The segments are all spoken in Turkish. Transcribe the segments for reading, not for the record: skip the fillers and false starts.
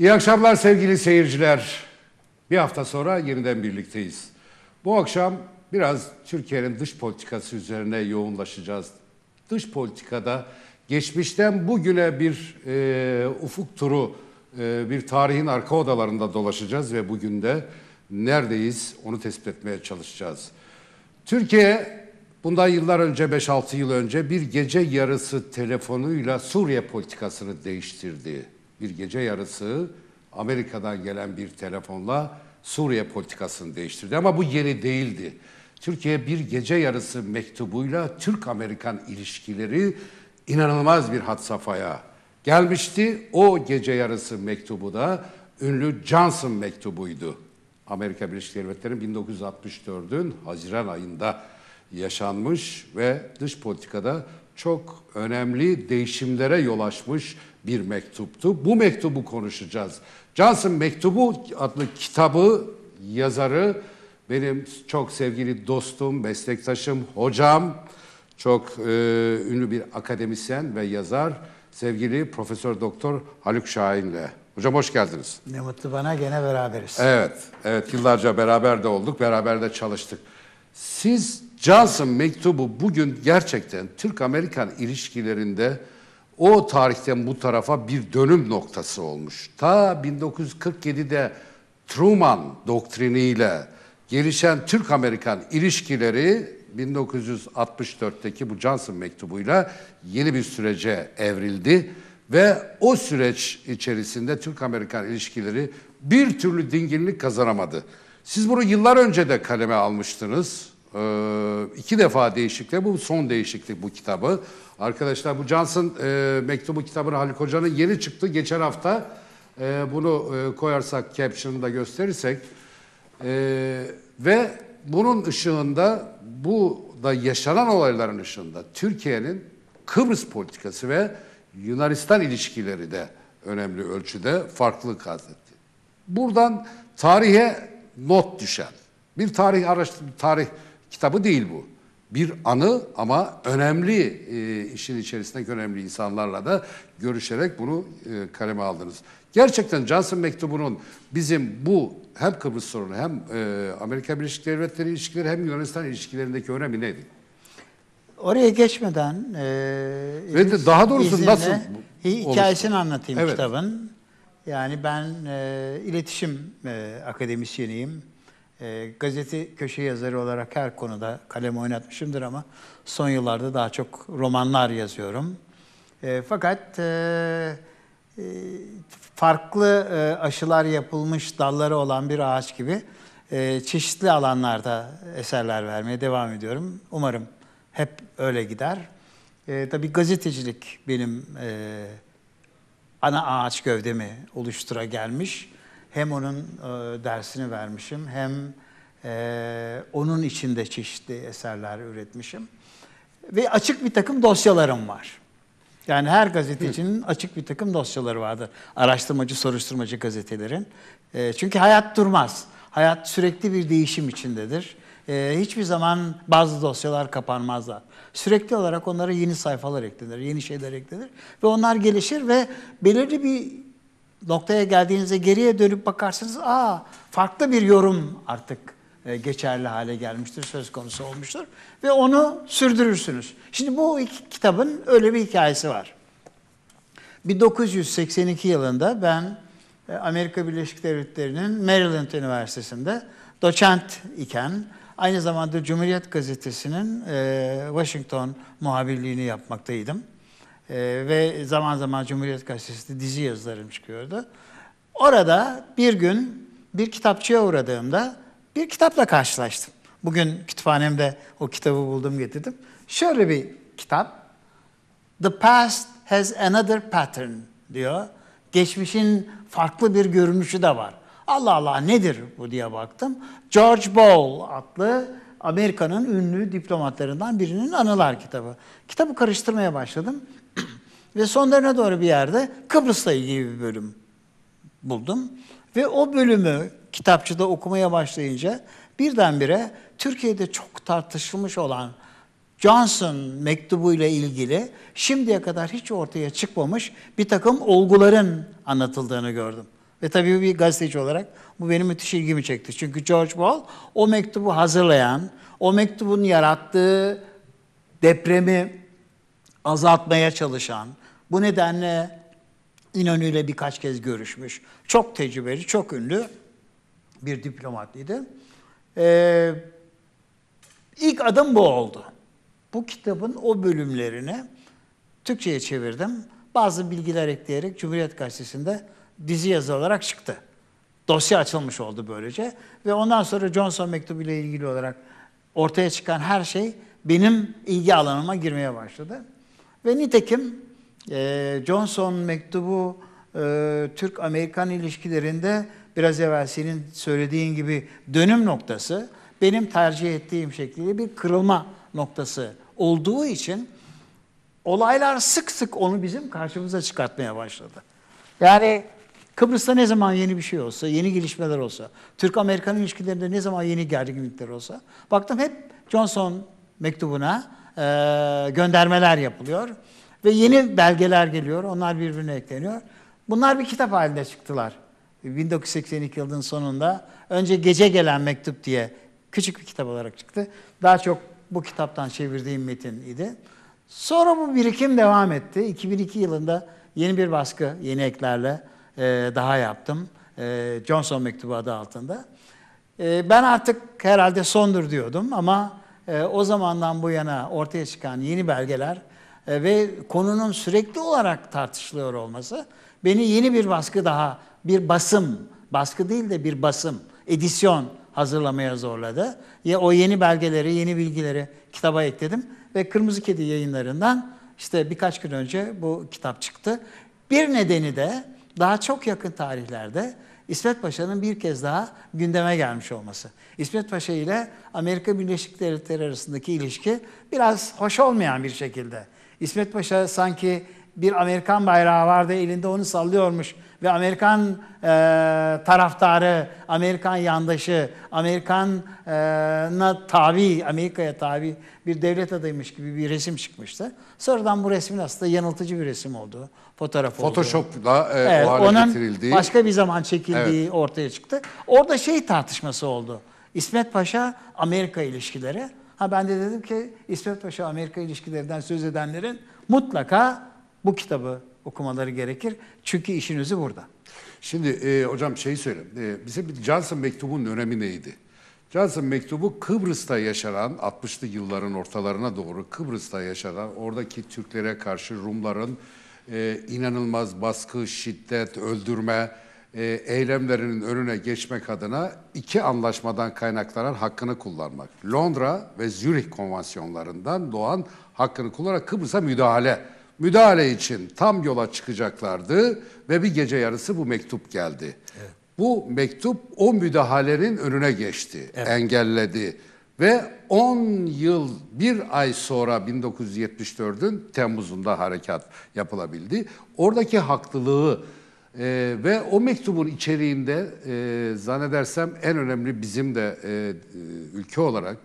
İyi akşamlar sevgili seyirciler. Bir hafta sonra yeniden birlikteyiz. Bu akşam biraz Türkiye'nin dış politikası üzerine yoğunlaşacağız. Dış politikada geçmişten bugüne bir ufuk turu, bir tarihin arka odalarında dolaşacağız ve bugün de neredeyiz onu tespit etmeye çalışacağız. Türkiye bundan yıllar önce, 5-6 yıl önce bir gece yarısı telefonuyla Suriye politikasını değiştirdi. Bir gece yarısı Amerika'dan gelen bir telefonla Suriye politikasını değiştirdi ama bu yeni değildi. Türkiye bir gece yarısı mektubuyla Türk-Amerikan ilişkileri inanılmaz bir had safhaya gelmişti. O gece yarısı mektubu da ünlü Johnson mektubuydu. Amerika Birleşik Devletleri'nin 1964'ün Haziran ayında yaşanmış ve dış politikada çok önemli değişimlere yol açmış bir mektuptu. Bu mektubu konuşacağız. Johnson Mektubu adlı kitabı yazarı benim çok sevgili dostum, meslektaşım, hocam, çok ünlü bir akademisyen ve yazar sevgili Profesör Doktor Haluk Şahin'le. Hocam hoş geldiniz. Ne mutlu bana, gene beraberiz. Evet, yıllarca beraber de olduk, beraber de çalıştık. Siz Johnson Mektubu bugün gerçekten Türk-Amerikan ilişkilerinde o tarihten bu tarafa bir dönüm noktası olmuş. Ta 1947'de Truman Doktrini ile gelişen Türk-Amerikan ilişkileri 1964'teki bu Johnson mektubuyla yeni bir sürece evrildi. Ve o süreç içerisinde Türk-Amerikan ilişkileri bir türlü dinginlik kazanamadı. Siz bunu yıllar önce de kaleme almıştınız. İki defa değişiklik, bu son değişiklik bu kitabı. Arkadaşlar bu Johnson mektubu kitabını Haluk Hoca'nın yeni çıktı. Geçen hafta bunu koyarsak, caption'ını da gösterirsek. Ve bunun ışığında, bu da yaşanan olayların ışığında Türkiye'nin Kıbrıs politikası ve Yunanistan ilişkileri de önemli ölçüde farklılık kazetti. Buradan tarihe not düşen, bir tarih kitabı değil bu. Bir anı ama önemli, işin içerisindeki önemli insanlarla da görüşerek bunu kaleme aldınız. Gerçekten Johnson Mektubu'nun bizim bu hem Kıbrıs sorunu hem Amerika Birleşik Devletleri ilişkileri hem Yunanistan ilişkilerindeki önemi neydi? Oraya geçmeden daha doğrusu izinle, nasıl hikayesini anlatayım kitabın. Yani ben iletişim akademisyeniyim. Gazete köşe yazarı olarak her konuda kalem oynatmışımdır ama son yıllarda daha çok romanlar yazıyorum. Fakat farklı aşılar yapılmış dalları olan bir ağaç gibi çeşitli alanlarda eserler vermeye devam ediyorum. Umarım hep öyle gider. Tabii gazetecilik benim ana ağaç gövdemi oluştura gelmiş. Hem onun dersini vermişim, hem onun içinde çeşitli eserler üretmişim. Ve açık bir takım dosyalarım var. Yani her gazetecinin açık bir takım dosyaları vardır. Araştırmacı, soruşturmacı gazetelerin. Çünkü hayat durmaz. Hayat sürekli bir değişim içindedir. Hiçbir zaman bazı dosyalar kapanmazlar. Sürekli olarak onlara yeni sayfalar eklenir, yeni şeyler eklenir. Ve onlar gelişir ve belirli bir noktaya geldiğinizde geriye dönüp bakarsınız, farklı bir yorum artık geçerli hale gelmiştir, söz konusu olmuştur. Ve onu sürdürürsünüz. Şimdi bu iki kitabın öyle bir hikayesi var. 1982 yılında ben Amerika Birleşik Devletleri'nin Maryland Üniversitesi'nde doçent iken, aynı zamanda Cumhuriyet Gazetesi'nin Washington muhabirliğini yapmaktaydım. Ve zaman zaman Cumhuriyet Gazetesi'nde dizi yazılarım çıkıyordu. Orada bir gün bir kitapçıya uğradığımda bir kitapla karşılaştım. Bugün kütüphanemde o kitabı buldum, getirdim. Şöyle bir kitap. The Past Has Another Pattern diyor. Geçmişin farklı bir görünüşü de var. Allah Allah, nedir bu diye baktım. George Ball adlı Amerika'nın ünlü diplomatlarından birinin anılar kitabı. Kitabı karıştırmaya başladım. Ve sonlarına doğru bir yerde Kıbrıs'la ilgili bir bölüm buldum. Ve o bölümü kitapçıda okumaya başlayınca birdenbire Türkiye'de çok tartışılmış olan Johnson mektubu ile ilgili şimdiye kadar hiç ortaya çıkmamış bir takım olguların anlatıldığını gördüm. Ve tabii bir gazeteci olarak bu benim müthiş ilgimi çekti. Çünkü George Ball o mektubu hazırlayan, o mektubun yarattığı depremi azaltmaya çalışan, bu nedenle İnönü'yle birkaç kez görüşmüş, çok tecrübeli, çok ünlü bir diplomatlıydı. İlk adım bu oldu. Bu kitabın o bölümlerini Türkçe'ye çevirdim. Bazı bilgiler ekleyerek Cumhuriyet Gazetesi'nde dizi yazı olarak çıktı. Dosya açılmış oldu böylece. Ve ondan sonra Johnson Mektubu ile ilgili olarak ortaya çıkan her şey benim ilgi alanıma girmeye başladı. Ve nitekim Johnson Mektubu Türk-Amerikan ilişkilerinde biraz evvel senin söylediğin gibi dönüm noktası, benim tercih ettiğim şekliyle bir kırılma noktası olduğu için olaylar sık sık onu bizim karşımıza çıkartmaya başladı. Yani Kıbrıs'ta ne zaman yeni bir şey olsa, yeni gelişmeler olsa, Türk-Amerikan ilişkilerinde ne zaman yeni gerginlikler olsa, baktım hep Johnson mektubuna göndermeler yapılıyor ve yeni belgeler geliyor, onlar birbirine ekleniyor. Bunlar bir kitap halinde çıktılar. 1982 yılının sonunda önce Gece Gelen Mektup diye küçük bir kitap olarak çıktı. Daha çok bu kitaptan çevirdiğim metin idi. Sonra bu birikim devam etti. 2002 yılında yeni bir baskı, yeni eklerle daha yaptım. Johnson Mektubu adı altında. Ben artık herhalde sondur diyordum ama o zamandan bu yana ortaya çıkan yeni belgeler ve konunun sürekli olarak tartışılıyor olması beni yeni bir baskı daha, bir basım, baskı değil de bir basım, edisyon hazırlamaya zorladı. O yeni belgeleri, yeni bilgileri kitaba ekledim ve Kırmızı Kedi Yayınları'ndan işte birkaç gün önce bu kitap çıktı. Bir nedeni de daha çok yakın tarihlerde İsmet Paşa'nın bir kez daha gündeme gelmiş olması. İsmet Paşa ile Amerika Birleşik Devletleri arasındaki ilişki biraz hoş olmayan bir şekilde. İsmet Paşa sanki bir Amerikan bayrağı vardı, elinde onu sallıyormuş ve Amerikan taraftarı, Amerikan yandaşı, Amerikan'a tabi, Amerika'ya tabi bir devlet adaymış gibi bir resim çıkmıştı. Sonradan bu resmin aslında yanıltıcı bir resim olduğu, fotoğraf olduğu. Photoshop'la evet, o hale onun getirildiği. Başka bir zaman çekildiği evet, ortaya çıktı. Orada şey tartışması oldu. İsmet Paşa, Amerika ilişkileri. Ben de dedim ki İsmet Paşa, Amerika ilişkilerinden söz edenlerin mutlaka bu kitabı okumaları gerekir. Çünkü işin özü burada. Şimdi hocam şeyi söyle. Bize bir Johnson mektubunun önemi neydi? Johnson mektubu Kıbrıs'ta yaşanan, 60'lı yılların ortalarına doğru Kıbrıs'ta yaşanan, oradaki Türklere karşı Rumların inanılmaz baskı, şiddet, öldürme eylemlerinin önüne geçmek adına iki anlaşmadan kaynaklanan hakkını kullanmak. Londra ve Zürih Konvansiyonlarından doğan hakkını kullanarak Kıbrıs'a müdahale. Müdahale için tam yola çıkacaklardı ve bir gece yarısı bu mektup geldi. Evet. Bu mektup o müdahalenin önüne geçti, evet, engelledi. Ve 10 yıl, bir ay sonra 1974'ün Temmuz'unda harekat yapılabildi. Oradaki haklılığı ve o mektubun içeriğinde zannedersem en önemli bizim de ülke olarak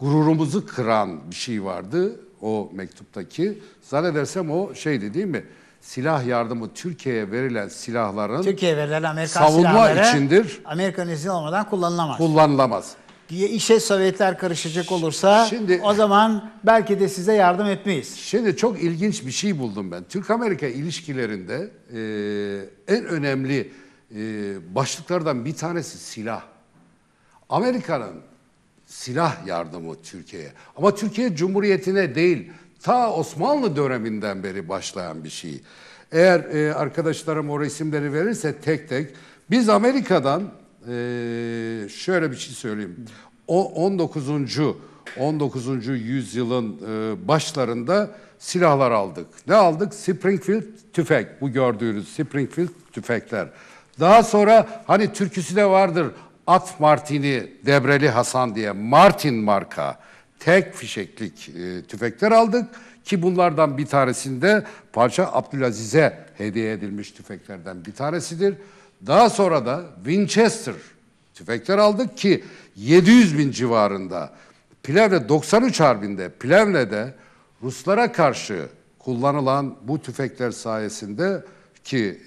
gururumuzu kıran bir şey vardı. O mektuptaki zannedersem o şeydi değil mi? Silah yardımı, Türkiye'ye verilen silahların Amerikan savunma içindir. Amerika'nın izni olmadan kullanılamaz. Kullanılamaz. İşe Sovyetler karışacak olursa şimdi, o zaman belki de size yardım etmeyiz. Şimdi çok ilginç bir şey buldum ben. Türk-Amerika ilişkilerinde en önemli başlıklardan bir tanesi silah. Amerika'nın silah yardımı Türkiye'ye. Ama Türkiye Cumhuriyeti'ne değil, ta Osmanlı döneminden beri başlayan bir şey. Eğer arkadaşlarım o resimleri verirse tek tek, biz Amerika'dan şöyle bir şey söyleyeyim. O 19. yüzyılın başlarında silahlar aldık. Ne aldık? Springfield tüfek. Bu gördüğünüz Springfield tüfekler. Daha sonra hani türküsü de vardır. At Martini, Debreli Hasan diye Martin marka tek fişeklik tüfekler aldık ki bunlardan bir tanesinde Paşa Abdülaziz'e hediye edilmiş tüfeklerden bir tanesidir. Daha sonra da Winchester tüfekler aldık ki 700.000 civarında Plevne 93 harbinde Plevne'de Ruslara karşı kullanılan bu tüfekler sayesinde ki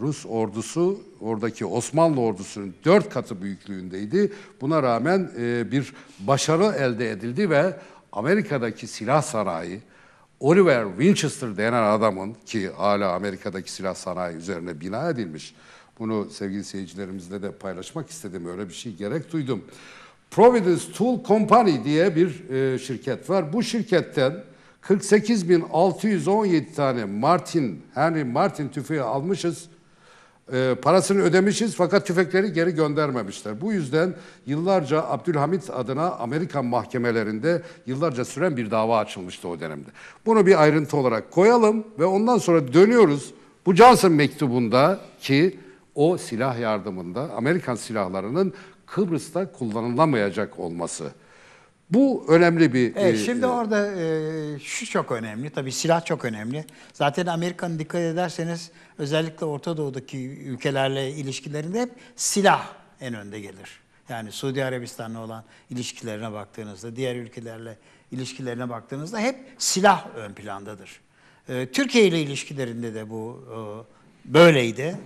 Rus ordusu oradaki Osmanlı ordusunun 4 katı büyüklüğündeydi. Buna rağmen bir başarı elde edildi ve Amerika'daki silah sanayi, Oliver Winchester denen adamın, ki hala Amerika'daki silah sanayi üzerine bina edilmiş, bunu sevgili seyircilerimizle de paylaşmak istedim, öyle bir şey gerek duydum. Providence Tool Company diye bir şirket var. Bu şirketten 48.617 tane Henry Martin tüfeği almışız. Parasını ödemişiz fakat tüfekleri geri göndermemişler. Bu yüzden yıllarca Abdülhamit adına Amerikan mahkemelerinde yıllarca süren bir dava açılmıştı o dönemde. Bunu bir ayrıntı olarak koyalım ve ondan sonra dönüyoruz. Bu Johnson mektubunda ki o silah yardımında Amerikan silahlarının Kıbrıs'ta kullanılamayacak olması. Bu önemli bir... Evet, şimdi orada şu çok önemli, tabii silah çok önemli. Zaten Amerika'nın dikkat ederseniz özellikle Orta Doğu'daki ülkelerle ilişkilerinde hep silah en önde gelir. Yani Suudi Arabistan'la olan ilişkilerine baktığınızda, diğer ülkelerle ilişkilerine baktığınızda hep silah ön plandadır. Türkiye ile ilişkilerinde de bu böyleydi.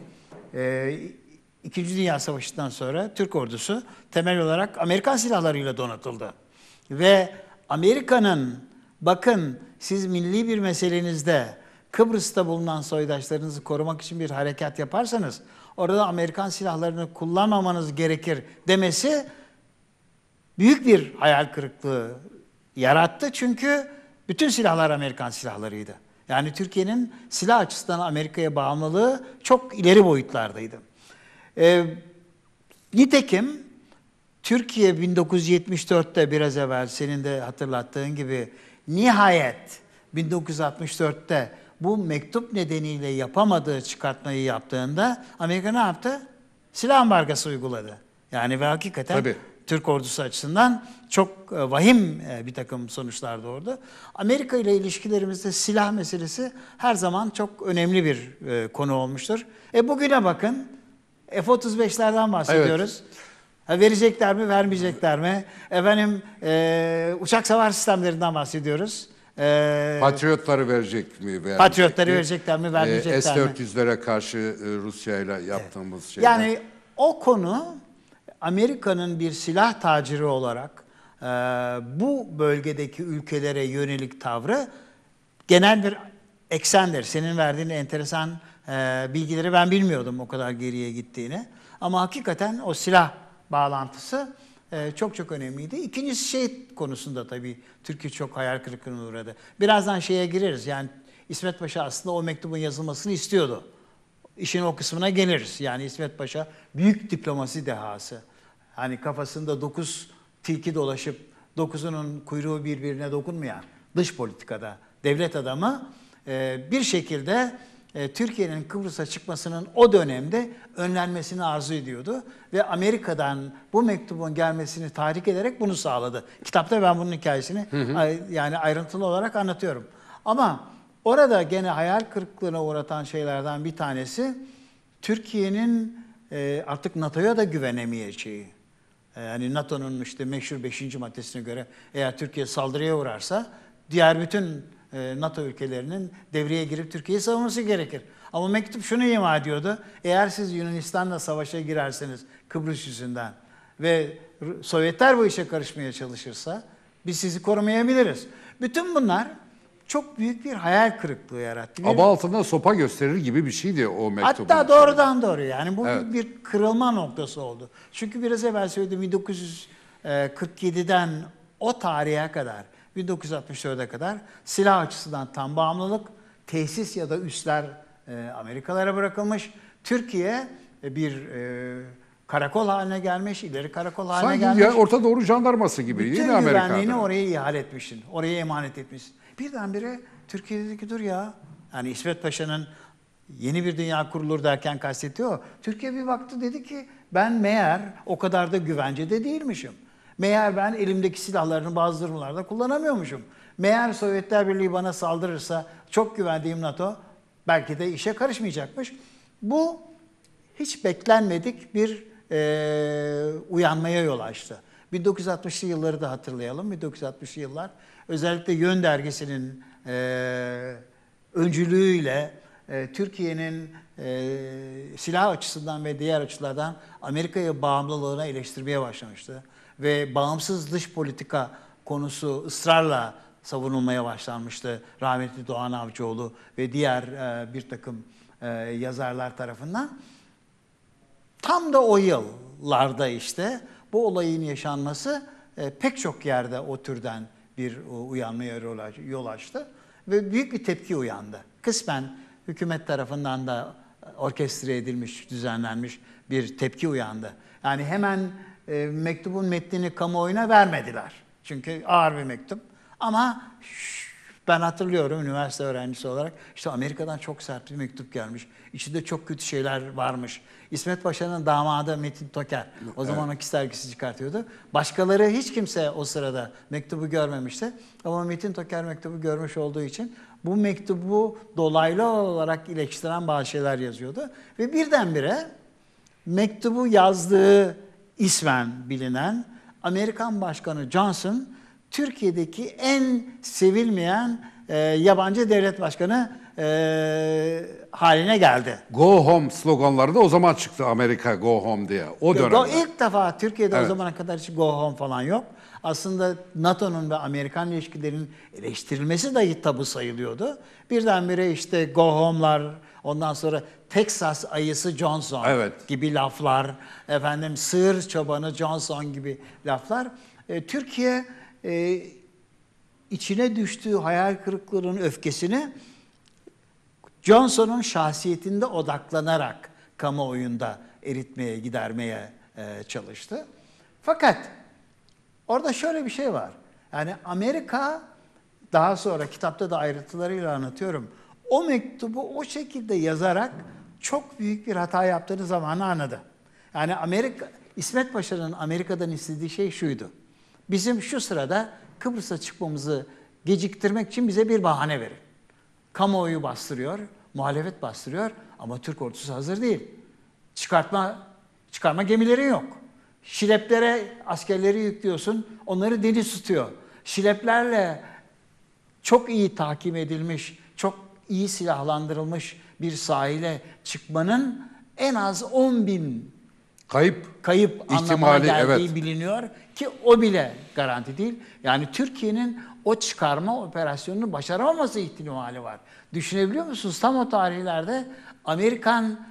İkinci Dünya Savaşı'ndan sonra Türk ordusu temel olarak Amerikan silahlarıyla donatıldı. Ve Amerika'nın bakın siz milli bir meselenizde Kıbrıs'ta bulunan soydaşlarınızı korumak için bir harekat yaparsanız orada Amerikan silahlarını kullanmamanız gerekir demesi büyük bir hayal kırıklığı yarattı. Çünkü bütün silahlar Amerikan silahlarıydı. Yani Türkiye'nin silah açısından Amerika'ya bağımlılığı çok ileri boyutlardaydı. Nitekim Türkiye 1974'te biraz evvel senin de hatırlattığın gibi nihayet 1964'te bu mektup nedeniyle yapamadığı çıkartmayı yaptığında Amerika ne yaptı? Silah ambargosu uyguladı. Yani ve hakikaten tabii Türk ordusu açısından çok vahim bir takım sonuçlar doğurdu. Amerika ile ilişkilerimizde silah meselesi her zaman çok önemli bir konu olmuştur. Bugüne bakın F-35'lerden bahsediyoruz. Evet. Verecekler mi, vermeyecekler mi? Efendim, uçak savar sistemlerinden bahsediyoruz. Patriotları verecek mi? Vermeyecek Patriotları mi? Verecekler mi, vermeyecekler mi? S-400'lere karşı Rusya'yla yaptığımız evet şeyler. Yani o konu Amerika'nın bir silah taciri olarak bu bölgedeki ülkelere yönelik tavrı genel bir eksendir. Senin verdiğin enteresan bilgileri ben bilmiyordum o kadar geriye gittiğini. Ama hakikaten o silah bağlantısı çok çok önemliydi. İkincisi şey konusunda tabii Türkiye çok hayal kırıklığına uğradı. Birazdan şeye gireriz. Yani İsmet Paşa aslında o mektubun yazılmasını istiyordu. İşin o kısmına geliriz. Yani İsmet Paşa büyük diplomasi dehası. Hani kafasında 9 tilki dolaşıp 9'unun kuyruğu birbirine dokunmayan dış politikada devlet adamı bir şekilde Türkiye'nin Kıbrıs'a çıkmasının o dönemde önlenmesini arzu ediyordu. Ve Amerika'dan bu mektubun gelmesini tahrik ederek bunu sağladı. Kitapta ben bunun hikayesini yani ayrıntılı olarak anlatıyorum. Ama orada gene hayal kırıklığına uğratan şeylerden bir tanesi Türkiye'nin artık NATO'ya da güvenemeyeceği. Yani NATO'nun işte meşhur 5. maddesine göre eğer Türkiye saldırıya uğrarsa diğer bütün NATO ülkelerinin devreye girip Türkiye'yi savunması gerekir. Ama mektup şunu ima ediyordu. Eğer siz Yunanistan'la savaşa girerseniz Kıbrıs yüzünden ve Sovyetler bu işe karışmaya çalışırsa biz sizi korumayabiliriz. Bütün bunlar çok büyük bir hayal kırıklığı yarattı. Aba altında sopa gösterir gibi bir şeydi o mektup. Hatta doğrudan doğru yani bu evet bir kırılma noktası oldu. Çünkü biraz evvel söyledim 1947'den o tarihe kadar 1964'e kadar silah açısından tam bağımlılık, tesis ya da üsler Amerikalara bırakılmış. Türkiye bir karakol haline gelmiş, ileri karakol haline gelmiş. Sanki Orta Doğu jandarması gibi. Bütün güvenliğini oraya ihale etmişsin, oraya emanet etmişsin. Birdenbire Türkiye dedi ki dur ya, yani İsmet Paşa'nın yeni bir dünya kurulur derken kastettiği o. Türkiye bir baktı dedi ki ben meğer o kadar da güvencede değilmişim. Meğer ben elimdeki silahlarını bazı durumlarda kullanamıyormuşum. Meğer Sovyetler Birliği bana saldırırsa çok güvendiğim NATO belki de işe karışmayacakmış. Bu hiç beklenmedik bir uyanmaya yol açtı. 1960'lı yılları da hatırlayalım. 1960'lı yıllar özellikle Yön Dergisi'nin öncülüğüyle Türkiye'nin silah açısından ve diğer açılardan Amerika'ya bağımlılığına eleştirmeye başlamıştı. Ve bağımsız dış politika konusu ısrarla savunulmaya başlanmıştı rahmetli Doğan Avcıoğlu ve diğer bir takım yazarlar tarafından. Tam da o yıllarda işte bu olayın yaşanması pek çok yerde o türden bir uyanmaya yol açtı ve büyük bir tepki uyandı. Kısmen hükümet tarafından da orkestra edilmiş, düzenlenmiş bir tepki uyandı. Yani hemen mektubun metnini kamuoyuna vermediler. Çünkü ağır bir mektup. Ama ben hatırlıyorum üniversite öğrencisi olarak işte Amerika'dan çok sert bir mektup gelmiş. İçinde çok kötü şeyler varmış. İsmet Paşa'nın damadı Metin Toker. O zaman evet. O dergisi çıkartıyordu. Başkaları hiç kimse o sırada mektubu görmemişti. Ama Metin Toker mektubu görmüş olduğu için bu mektubu dolaylı olarak iletiştiren bazı şeyler yazıyordu. Ve birdenbire mektubu yazdığı ismen bilinen Amerikan Başkanı Johnson Türkiye'deki en sevilmeyen yabancı devlet başkanı haline geldi. Go home sloganları da o zaman çıktı, Amerika go home diye. O dönemde. İlk defa Türkiye'de evet. O zamana kadar hiç go home falan yok. Aslında NATO'nun ve Amerikan ilişkilerinin eleştirilmesi dahi tabu sayılıyordu. Birdenbire işte go home'lar, ondan sonra Texas ayısı Johnson evet. gibi laflar, efendim sığır çobanı Johnson gibi laflar. Türkiye içine düştüğü hayal kırıklığının öfkesini Johnson'un şahsiyetinde odaklanarak kamuoyunda eritmeye, gidermeye çalıştı. Fakat orada şöyle bir şey var. Yani Amerika, daha sonra kitapta da ayrıntılarıyla anlatıyorum, o mektubu o şekilde yazarak çok büyük bir hata yaptığını zamanı anladı. Yani Amerika, İsmet Paşa'nın Amerika'dan istediği şey şuydu. Bizim şu sırada Kıbrıs'a çıkmamızı geciktirmek için bize bir bahane verin. Kamuoyu bastırıyor, muhalefet bastırıyor ama Türk ordusu hazır değil. Çıkarma gemileri yok. Şileplere askerleri yüklüyorsun, onları deniz tutuyor. Şileplerle çok iyi takip edilmiş, çok iyi silahlandırılmış bir sahile çıkmanın en az 10.000 kayıp anlamına geldiği evet. biliniyor ki o bile garanti değil. Yani Türkiye'nin o çıkarma operasyonunu başaramaması ihtimali var. Düşünebiliyor musunuz? Tam o tarihlerde Amerikan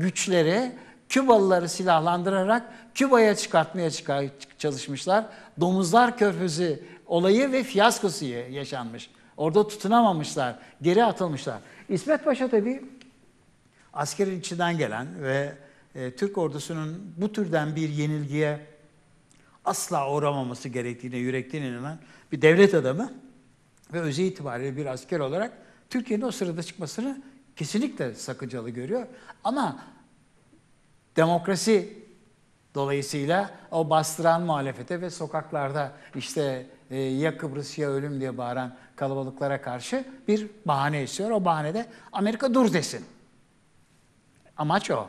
güçleri Kübalıları silahlandırarak Küba'ya çıkartmaya çalışmışlar. Domuzlar Körfezi olayı ve fiyaskosu yaşanmış. Orada tutunamamışlar, geri atılmışlar. İsmet Paşa tabii askerin içinden gelen ve Türk ordusunun bu türden bir yenilgiye asla uğramaması gerektiğine yürekten inanan bir devlet adamı ve özü itibariyle bir asker olarak Türkiye'nin o sırada çıkmasını kesinlikle sakıncalı görüyor. Ama demokrasi dolayısıyla o bastıran muhalefete ve sokaklarda işte ya Kıbrıs ya ölüm diye bağıran kalabalıklara karşı bir bahane istiyor. O bahanede Amerika dur desin. Amaç o.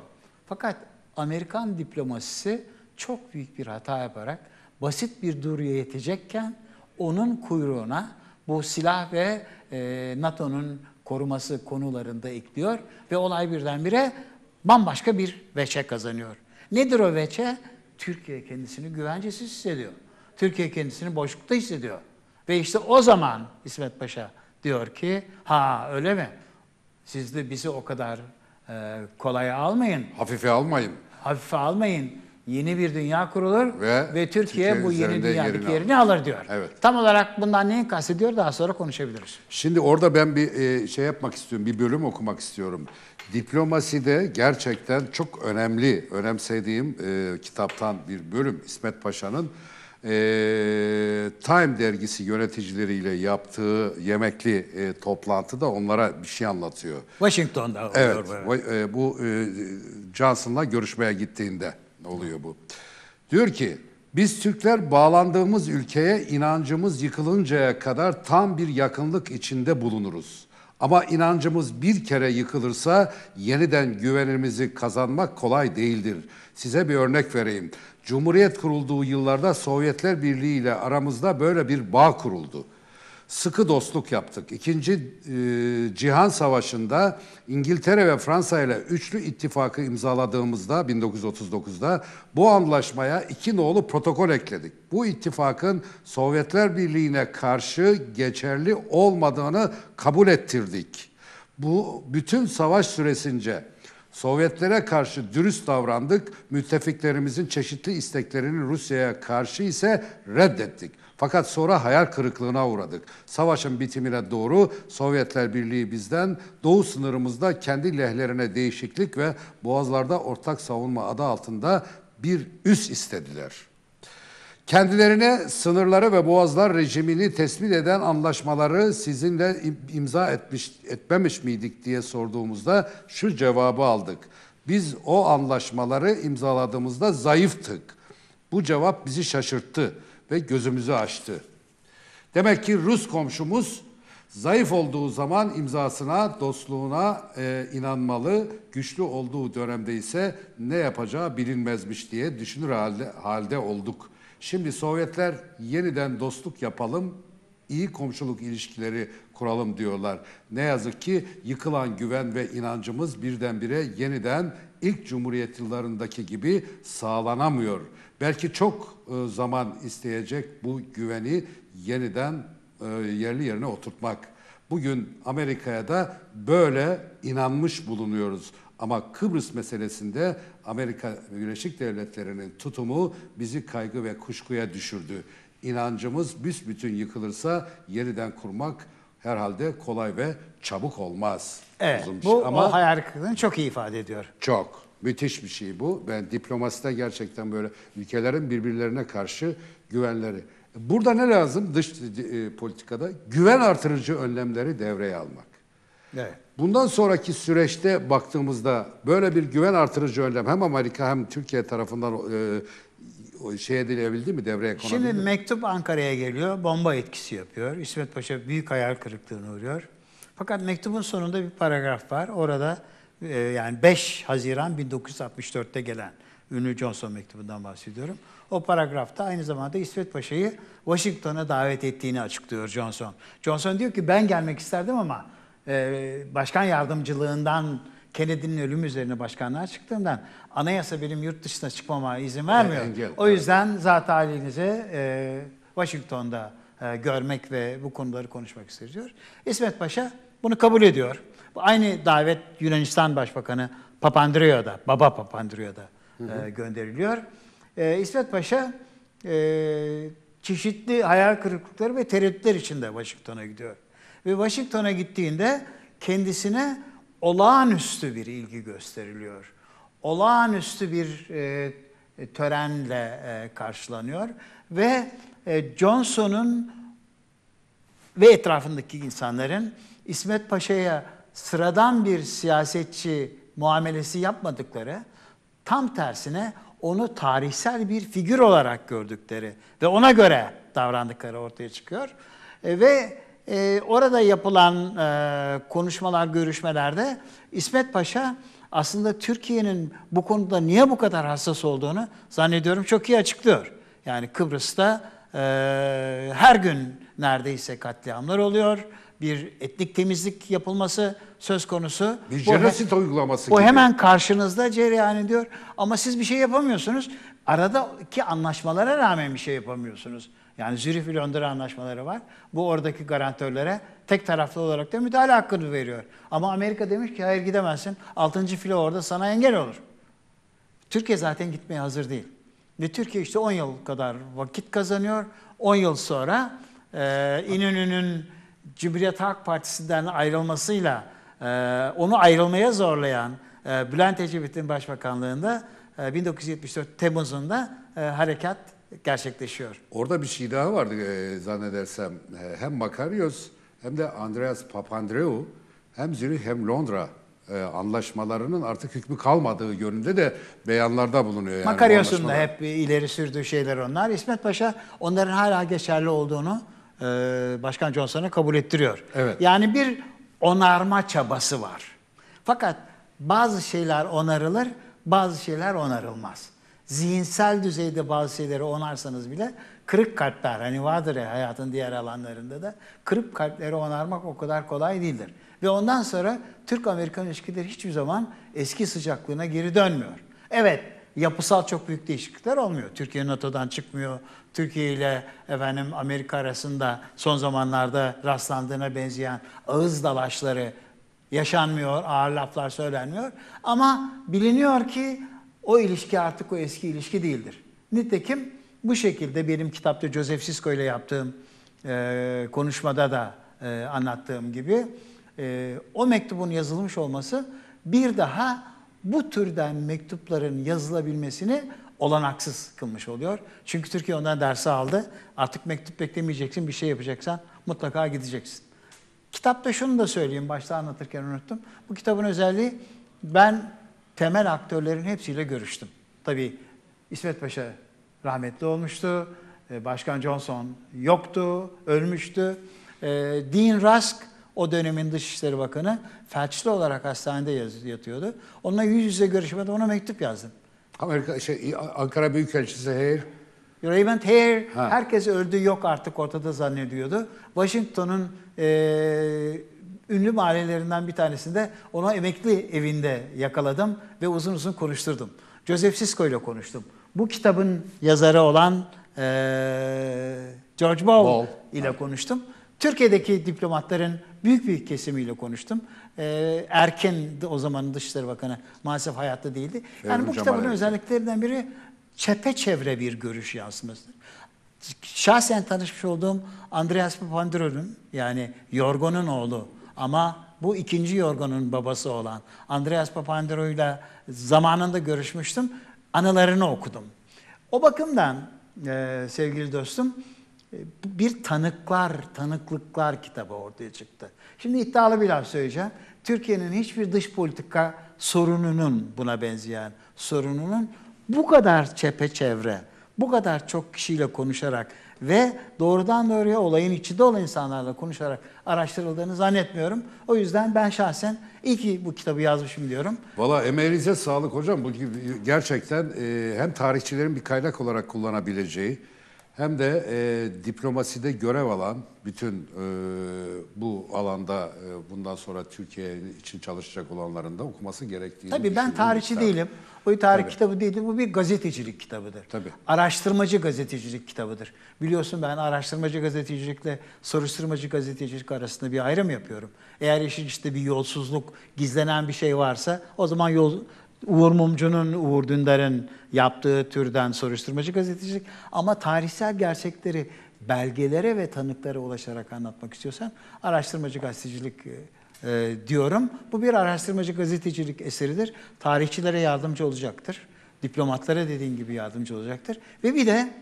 Fakat Amerikan diplomasisi çok büyük bir hata yaparak basit bir duruya yetecekken onun kuyruğuna bu silah ve NATO'nun koruması konularında ekliyor ve olay birdenbire bambaşka bir veçe kazanıyor. Nedir o veçe? Türkiye kendisini güvencesiz hissediyor. Türkiye kendisini boşlukta hissediyor. Ve işte o zaman İsmet Paşa diyor ki, ha öyle mi? Siz de bizi o kadar kolaya almayın. Hafife almayın. Yeni bir dünya kurulur ve Türkiye bu yeni dünyadaki yerini alır diyor. Evet. Tam olarak bundan neyi kastediyor daha sonra konuşabiliriz. Şimdi orada ben bir şey yapmak istiyorum, bir bölüm okumak istiyorum. Diplomaside gerçekten çok önemli, önemsediğim kitaptan bir bölüm İsmet Paşa'nın. Time dergisi yöneticileriyle yaptığı yemekli toplantıda onlara bir şey anlatıyor. Washington'da oluyor. Evet, bu Johnson'la görüşmeye gittiğinde oluyor bu. Diyor ki, biz Türkler bağlandığımız ülkeye inancımız yıkılıncaya kadar tam bir yakınlık içinde bulunuruz. Ama inancımız bir kere yıkılırsa yeniden güvenimizi kazanmak kolay değildir. Size bir örnek vereyim. Cumhuriyet kurulduğu yıllarda Sovyetler Birliği ile aramızda böyle bir bağ kuruldu. sıkı dostluk yaptık. İkinci Cihan Savaşı'nda İngiltere ve Fransa ile üçlü ittifakı imzaladığımızda 1939'da bu anlaşmaya iki nolu protokol ekledik. Bu ittifakın Sovyetler Birliği'ne karşı geçerli olmadığını kabul ettirdik. Bu bütün savaş süresince Sovyetlere karşı dürüst davrandık, müttefiklerimizin çeşitli isteklerini Rusya'ya karşı ise reddettik. Fakat sonra hayal kırıklığına uğradık. Savaşın bitimine doğru Sovyetler Birliği bizden doğu sınırımızda kendi lehlerine değişiklik ve Boğazlar'da ortak savunma adı altında bir üs istediler. Kendilerine sınırları ve Boğazlar rejimini tespit eden anlaşmaları sizinle imza etmemiş miydik diye sorduğumuzda şu cevabı aldık. Biz o anlaşmaları imzaladığımızda zayıftık. Bu cevap bizi şaşırttı ve gözümüzü açtı. Demek ki Rus komşumuz zayıf olduğu zaman imzasına, dostluğuna inanmalı, güçlü olduğu dönemde ise ne yapacağı bilinmezmiş diye düşünür halde olduk. Şimdi Sovyetler yeniden dostluk yapalım, iyi komşuluk ilişkileri kuralım diyorlar. Ne yazık ki yıkılan güven ve inancımız birdenbire yeniden ilk Cumhuriyet yıllarındaki gibi sağlanamıyor. Belki çok zaman isteyecek bu güveni yeniden yerli yerine oturtmak. Bugün Amerika'ya da böyle inanmış bulunuyoruz. Ama Kıbrıs meselesinde Amerika Birleşik Devletleri'nin tutumu bizi kaygı ve kuşkuya düşürdü. İnancımız büsbütün yıkılırsa yeniden kurmak herhalde kolay ve çabuk olmaz. Evet, bu ama hayal kırıklığını çok iyi ifade ediyor. Çok, müthiş bir şey bu. Ben diplomaside gerçekten böyle ülkelerin birbirlerine karşı güvenleri. Burada ne lazım dış politikada? Güven artırıcı önlemleri devreye almak. Evet. Bundan sonraki süreçte baktığımızda böyle bir güven artırıcı önlem hem Amerika hem Türkiye tarafından edilebildi mi, devreye konabildi mi? Şimdi mektup Ankara'ya geliyor, bomba etkisi yapıyor. İsmet Paşa büyük hayal kırıklığına uğruyor. Fakat mektubun sonunda bir paragraf var. Orada yani 5 Haziran 1964'te gelen ünlü Johnson mektubundan bahsediyorum. O paragrafta aynı zamanda İsmet Paşa'yı Washington'a davet ettiğini açıklıyor Johnson. Johnson diyor ki ben gelmek isterdim ama başkan yardımcılığından, Kennedy'nin ölümü üzerine başkanlığa çıktığımdan anayasa benim yurt dışına çıkmama izin vermiyor. Engel, o yüzden zat halinizi Washington'da görmek ve bu konuları konuşmak istiyor. İsmet Paşa bunu kabul ediyor. Aynı davet Yunanistan Başbakanı Papandreou'da, Baba Papandreou'da gönderiliyor. İsmet Paşa çeşitli hayal kırıklıkları ve tereddütler içinde Washington'a gidiyor. Ve Washington'a gittiğinde kendisine olağanüstü bir ilgi gösteriliyor. Olağanüstü bir törenle karşılanıyor. Ve Johnson'un ve etrafındaki insanların İsmet Paşa'ya sıradan bir siyasetçi muamelesi yapmadıkları, tam tersine onu tarihsel bir figür olarak gördükleri ve ona göre davrandıkları ortaya çıkıyor. Ve orada yapılan konuşmalar, görüşmelerde İsmet Paşa aslında Türkiye'nin bu konuda niye bu kadar hassas olduğunu zannediyorum çok iyi açıklıyor. Yani Kıbrıs'ta her gün neredeyse katliamlar oluyor. Bir etnik temizlik yapılması söz konusu. Bir genosit uygulaması gibi. O hemen karşınızda cereyan ediyor ama siz bir şey yapamıyorsunuz. Aradaki anlaşmalara rağmen bir şey yapamıyorsunuz. Yani Zürih ve Londra anlaşmaları var. Bu oradaki garantörlere tek taraflı olarak da müdahale hakkını veriyor. Ama Amerika demiş ki hayır gidemezsin. 6. filo orada sana engel olur. Türkiye zaten gitmeye hazır değil. Ve Türkiye işte 10 yıl kadar vakit kazanıyor. 10 yıl sonra İnönü'nün Cumhuriyet Halk Partisi'nden ayrılmasıyla onu ayrılmaya zorlayan Bülent Ecevit'in başbakanlığında 1974 Temmuz'unda harekat gerçekleşiyor. Orada bir şey daha vardı zannedersem. Hem Makarios hem de Andreas Papandreou hem Zürih hem Londra anlaşmalarının artık hükmü kalmadığı yönünde de beyanlarda bulunuyor. Yani Makarios'un da hep ileri sürdüğü şeyler onlar. İsmet Paşa onların hala geçerli olduğunu Başkan Johnson'a kabul ettiriyor. Evet. Yani bir onarma çabası var. Fakat bazı şeyler onarılır, bazı şeyler onarılmaz. Zihinsel düzeyde bazı şeyleri onarsanız bile kırık kalpler, hani vardır ya hayatın diğer alanlarında da, kırık kalpleri onarmak o kadar kolay değildir. Ve ondan sonra Türk-Amerikan ilişkileri hiçbir zaman eski sıcaklığına geri dönmüyor. Evet, yapısal çok büyük değişiklikler olmuyor. Türkiye NATO'dan çıkmıyor. Türkiye ile Amerika arasında son zamanlarda rastlandığına benzeyen ağız dalaşları yaşanmıyor, ağır laflar söylenmiyor. Ama biliniyor ki o ilişki artık o eski ilişki değildir. Nitekim bu şekilde benim kitapta Joseph Sisko ile yaptığım konuşmada da anlattığım gibi o mektubun yazılmış olması bir daha bu türden mektupların yazılabilmesini olanaksız kılmış oluyor. Çünkü Türkiye ondan dersi aldı. Artık mektup beklemeyeceksin, bir şey yapacaksan mutlaka gideceksin. Kitapta şunu da söyleyeyim, başta anlatırken unuttum. Bu kitabın özelliği, ben temel aktörlerin hepsiyle görüştüm. Tabii İsmet Paşa rahmetli olmuştu, Başkan Johnson yoktu, ölmüştü. Dean Rusk, o dönemin Dışişleri Bakanı, felçli olarak hastanede yatıyordu. Onunla yüz yüze görüşmede ona mektup yazdım. Amerika, Ankara Büyükelçisi Hare. Raymond Hare, herkes öldü, yok artık ortada zannediyordu. Washington'un ünlü mahallelerinden bir tanesinde ona emekli evinde yakaladım ve uzun uzun konuşturdum. Joseph Sisko ile konuştum. Bu kitabın yazarı olan George Ball ile konuştum. Türkiye'deki diplomatların büyük bir kesimiyle konuştum. Erken, o zamanın Dışişleri Bakanı, maalesef hayatta değildi. Yani bu kitabın özelliklerinden biri çepeçevre bir görüş yansımasıdır. Şahsen tanışmış olduğum Andreas Papandreou'nun, yani Yorgo'nun oğlu ama bu ikinci Yorgo'nun babası olan Andreas Papandreou'yla zamanında görüşmüştüm. Anılarını okudum. O bakımdan sevgili dostum, bir tanıklıklar kitabı ortaya çıktı. Şimdi iddialı bir laf söyleyeceğim. Türkiye'nin hiçbir dış politika sorununun, buna benzeyen sorununun bu kadar çepeçevre, bu kadar çok kişiyle konuşarak ve doğrudan doğruya olayın içinde olan insanlarla konuşarak araştırıldığını zannetmiyorum. O yüzden ben şahsen iyi ki bu kitabı yazmışım diyorum. Valla emeğinize sağlık hocam. Bu gerçekten hem tarihçilerin bir kaynak olarak kullanabileceği, hem de diplomaside görev alan, bütün bu alanda bundan sonra Türkiye için çalışacak olanların da okuması gerektiğini düşünüyorum. Tabii ben tarihçi değilim. O tarih kitabı değildir. Bu bir gazetecilik kitabıdır. Tabii. Araştırmacı gazetecilik kitabıdır. Biliyorsun ben araştırmacı gazetecilikle soruşturmacı gazetecilik arasında bir ayrım yapıyorum. Eğer işin işte bir yolsuzluk, gizlenen bir şey varsa o zaman Uğur Mumcu'nun, Uğur Dündar'ın yaptığı türden soruşturmacı gazetecilik. Ama tarihsel gerçekleri belgelere ve tanıklara ulaşarak anlatmak istiyorsan araştırmacı gazetecilik diyorum. Bu bir araştırmacı gazetecilik eseridir. Tarihçilere yardımcı olacaktır. Diplomatlara dediğin gibi yardımcı olacaktır. Ve bir de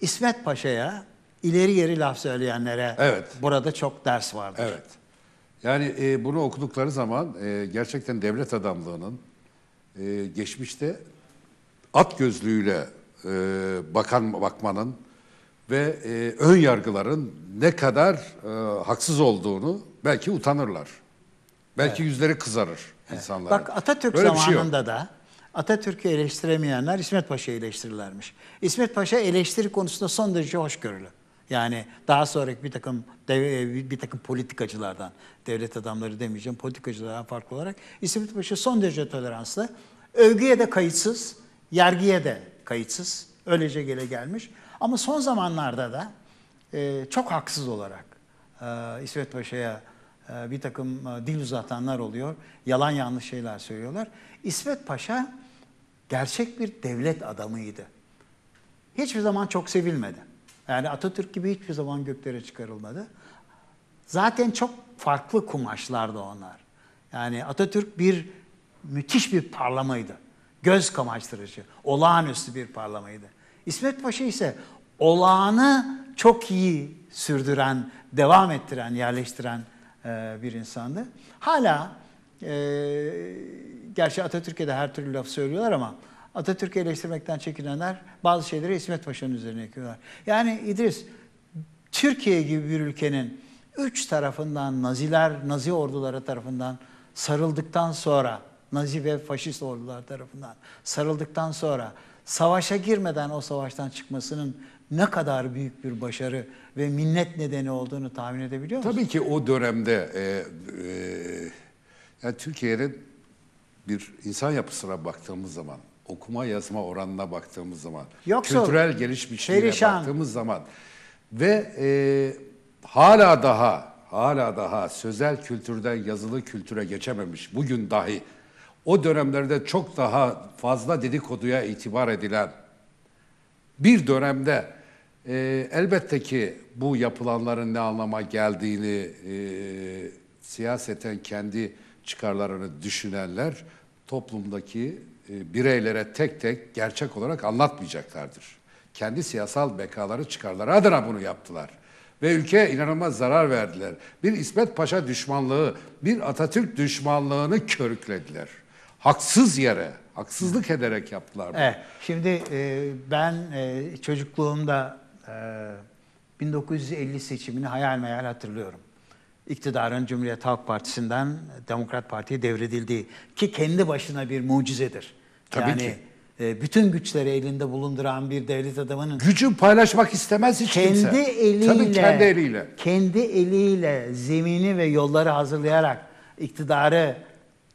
İsmet Paşa'ya, ileri geri laf söyleyenlere burada çok ders vardır. Evet. Yani bunu okudukları zaman gerçekten devlet adamlığının, geçmişte at gözlüğüyle bakmanın ve ön yargıların ne kadar haksız olduğunu belki utanırlar. Belki yüzleri kızarır insanlar. Bak Atatürk böyle zamanında şey da Atatürk'ü eleştiremeyenler İsmet Paşa'yı eleştirirlermiş. İsmet Paşa eleştiri konusunda son derece hoşgörülü. Yani daha sonraki bir takım politikacılardan, devlet adamları demeyeceğim, politikacılardan farklı olarak İsmet Paşa son derece toleranslı, övgüye de kayıtsız, yergiye de kayıtsız, öylece gele gelmiş. Ama son zamanlarda da çok haksız olarak İsmet Paşa'ya bir takım dil uzatanlar oluyor, yalan yanlış şeyler söylüyorlar. İsmet Paşa gerçek bir devlet adamıydı. Hiçbir zaman çok sevilmedi. Yani Atatürk gibi hiçbir zaman göklere çıkarılmadı. Zaten çok farklı kumaşlardı onlar. Yani Atatürk müthiş bir parlamaydı. Göz kamaştırıcı, olağanüstü bir parlamaydı. İsmet Paşa ise olağanı çok iyi sürdüren, devam ettiren, yerleştiren bir insandı. Hala, gerçi Atatürk'e de her türlü laf söylüyorlar ama Atatürk'ü eleştirmekten çekinenler bazı şeyleri İsmet Paşa'nın üzerine yıkıyorlar. Yani İdris, Türkiye gibi bir ülkenin üç tarafından Nazi orduları tarafından sarıldıktan sonra, Nazi ve faşist ordular tarafından sarıldıktan sonra savaşa girmeden o savaştan çıkmasının ne kadar büyük bir başarı ve minnet nedeni olduğunu tahmin edebiliyor musunuz? Tabii ki o dönemde yani Türkiye'nin bir insan yapısına baktığımız zaman, okuma yazma oranına baktığımız zaman, yoksa kültürel gelişmişliğine baktığımız zaman ve hala daha sözel kültürden yazılı kültüre geçememiş bugün dahi o dönemlerde çok daha fazla dedikoduya itibar edilen bir dönemde elbette ki bu yapılanların ne anlama geldiğini siyaseten kendi çıkarlarını düşünenler toplumdaki bireylere tek tek gerçek olarak anlatmayacaklardır. Kendi siyasal bekaları, çıkarları adına bunu yaptılar. Ve ülkeye inanılmaz zarar verdiler. Bir İsmet Paşa düşmanlığı, bir Atatürk düşmanlığını körüklediler. Haksız yere, haksızlık ederek yaptılar bunu. Evet, şimdi ben çocukluğumda 1950 seçimini hayal meyal hatırlıyorum. İktidarın Cumhuriyet Halk Partisi'nden Demokrat Parti'ye devredildiği ki kendi başına bir mucizedir. Tabii yani, ki. Bütün güçleri elinde bulunduran bir devlet adamının... Gücü paylaşmak istemez hiç kimse. Kendi eliyle zemini ve yolları hazırlayarak iktidarı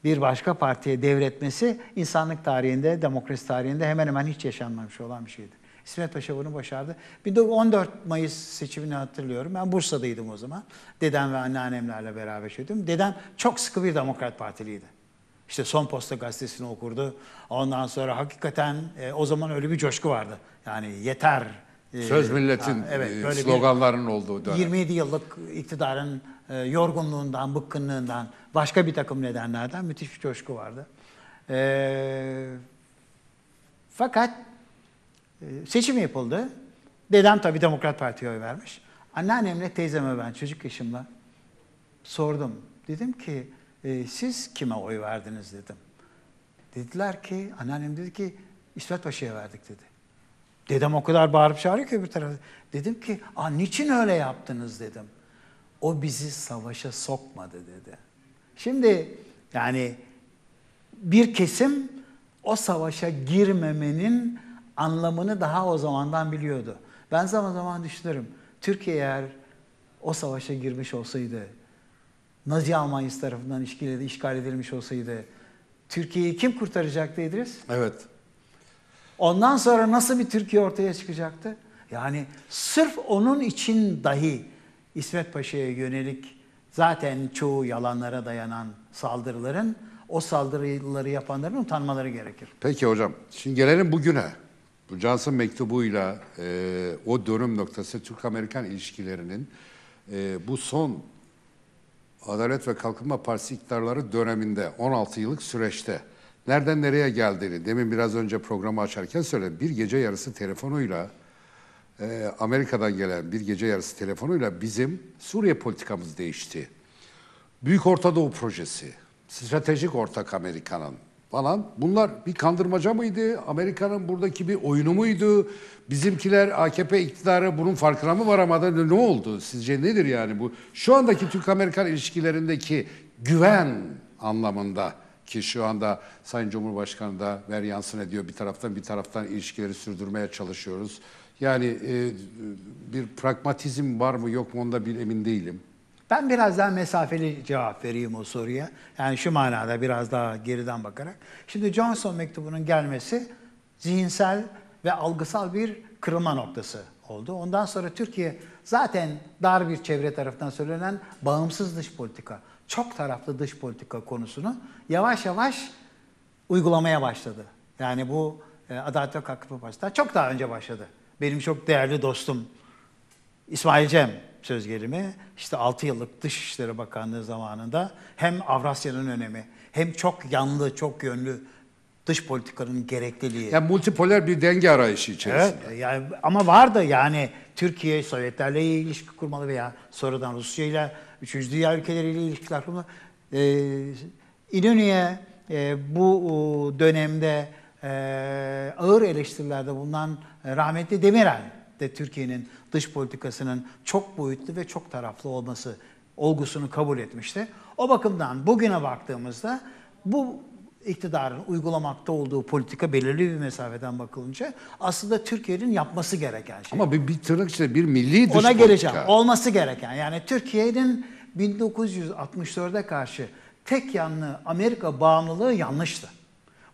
bir başka partiye devretmesi insanlık tarihinde, demokrasi tarihinde hemen hemen hiç yaşanmamış olan bir şeydi. İsmet Paşa bunu başardı. 14 Mayıs seçimini hatırlıyorum. Ben Bursa'daydım o zaman. Dedem ve anneannemlerle beraber şeydim. Dedem çok sıkı bir Demokrat Partiliydi. İşte Son Posta gazetesini okurdu. Ondan sonra hakikaten o zaman öyle bir coşku vardı. Yani yeter. Söz milletin evet, sloganlarının olduğu dönem. 27 yıllık iktidarın yorgunluğundan, bıkkınlığından, başka bir takım nedenlerden müthiş bir coşku vardı. Fakat seçim yapıldı. Dedem tabii Demokrat Parti'ye oy vermiş. Anneannemle teyzeme ben çocuk yaşımla sordum. Dedim ki siz kime oy verdiniz dedim. Dediler ki, anneannem dedi ki İsmet Paşa'ya verdik dedi. Dedem o kadar bağırıp çağırıyor ki öbür tarafa. Dedim ki niçin öyle yaptınız dedim. O bizi savaşa sokmadı dedi. Şimdi yani bir kesim o savaşa girmemenin anlamını daha o zamandan biliyordu. Ben zaman zaman düşünürüm. Türkiye eğer o savaşa girmiş olsaydı, Nazi Almanya'sı tarafından işgal edilmiş olsaydı Türkiye'yi kim kurtaracaktı İdris? Evet. Ondan sonra nasıl bir Türkiye ortaya çıkacaktı? Yani sırf onun için dahi İsmet Paşa'ya yönelik zaten çoğu yalanlara dayanan saldırıların, o saldırıları yapanların utanmaları gerekir. Peki hocam, şimdi gelelim bugüne. Bu Johnson mektubuyla o dönüm noktası Türk-Amerikan ilişkilerinin bu son Adalet ve Kalkınma Partisi iktidarları döneminde 16 yıllık süreçte nereden nereye geldiğini demin biraz önce programı açarken söyledim. Bir gece yarısı telefonuyla Amerika'dan gelen bir gece yarısı telefonuyla bizim Suriye politikamız değişti. Büyük Orta Doğu projesi, stratejik ortak Amerika'nın falan bunlar bir kandırmaca mıydı? Amerika'nın buradaki bir oyunu muydu? Bizimkiler AKP iktidarı bunun farkına mı varamadı? Ne oldu? Sizce nedir yani bu? Şu andaki Türk-Amerikan ilişkilerindeki güven anlamında ki şu anda Sayın Cumhurbaşkanı da ver yansın ediyor. Bir taraftan ilişkileri sürdürmeye çalışıyoruz. Yani bir pragmatizm var mı yok mu onda bir emin değilim. Ben biraz daha mesafeli cevap vereyim o soruya. Yani şu manada biraz daha geriden bakarak. Şimdi Johnson mektubunun gelmesi zihinsel ve algısal bir kırılma noktası oldu. Ondan sonra Türkiye zaten dar bir çevre tarafından söylenen bağımsız dış politika, çok taraflı dış politika konusunu yavaş yavaş uygulamaya başladı. Yani bu Adalet ve Kalkınma Partisi'nden çok daha önce başladı. Benim çok değerli dostum İsmail Cem söz gelimi işte 6 yıllık Dışişleri Bakanlığı zamanında hem Avrasya'nın önemi hem çok yanlı, çok yönlü dış politikanın gerekliliği. Yani multipolar bir denge arayışı içerisinde. Evet, yani, ama vardı yani Türkiye Sovyetlerle ilişki kurmalı veya sonradan Rusya'yla, 3. Dünya ülkeleriyle ilişkiler kurmalı. İnönü'ye bu dönemde ağır eleştirilerde bulunan rahmetli Demirel de Türkiye'nin dış politikasının çok boyutlu ve çok taraflı olması olgusunu kabul etmişti. O bakımdan bugüne baktığımızda bu iktidarın uygulamakta olduğu politika belirli bir mesafeden bakılınca aslında Türkiye'nin yapması gereken şey. Ama bir tırnak içinde bir milli dış ona geleceğim. Olması gereken. Yani Türkiye'nin 1964'e karşı tek yanlı Amerika bağımlılığı yanlıştı.